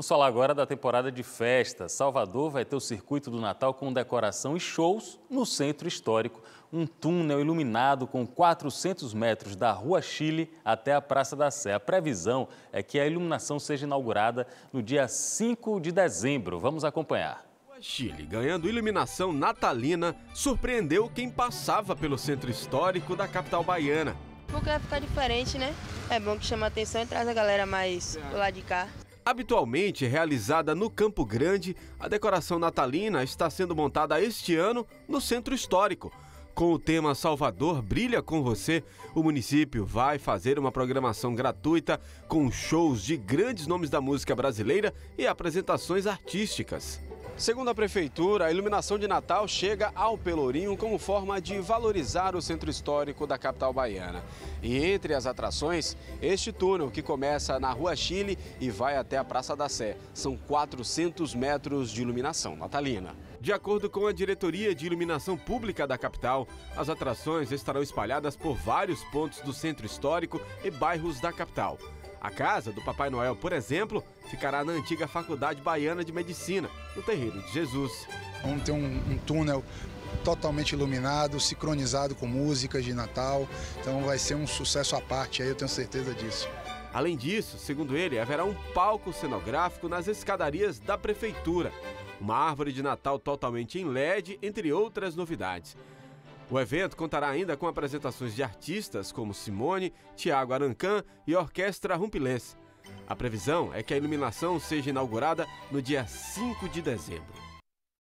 Vamos falar agora da temporada de festa. Salvador vai ter o Circuito do Natal com decoração e shows no Centro Histórico. Um túnel iluminado com 400 metros da Rua Chile até a Praça da Sé. A previsão é que a iluminação seja inaugurada no dia 5 de dezembro. Vamos acompanhar. Chile, ganhando iluminação natalina, surpreendeu quem passava pelo Centro Histórico da capital baiana. Porque vai ficar diferente, né? É bom que chama a atenção e traz a galera mais do lado de cá. Habitualmente realizada no Campo Grande, a decoração natalina está sendo montada este ano no Centro Histórico. Com o tema Salvador Brilha com Você, o município vai fazer uma programação gratuita com shows de grandes nomes da música brasileira e apresentações artísticas. Segundo a prefeitura, a iluminação de Natal chega ao Pelourinho como forma de valorizar o Centro Histórico da capital baiana. E entre as atrações, este túnel que começa na Rua Chile e vai até a Praça da Sé. São 400 metros de iluminação natalina. De acordo com a Diretoria de Iluminação Pública da capital, as atrações estarão espalhadas por vários pontos do Centro Histórico e bairros da capital. A casa do Papai Noel, por exemplo, ficará na antiga Faculdade Baiana de Medicina, no Terreiro de Jesus. Vamos ter um túnel totalmente iluminado, sincronizado com músicas de Natal, então vai ser um sucesso à parte, aí eu tenho certeza disso. Além disso, segundo ele, haverá um palco cenográfico nas escadarias da prefeitura, uma árvore de Natal totalmente em LED, entre outras novidades. O evento contará ainda com apresentações de artistas como Simone, Tiago Arancã e Orquestra Rumpilense. A previsão é que a iluminação seja inaugurada no dia 5 de dezembro.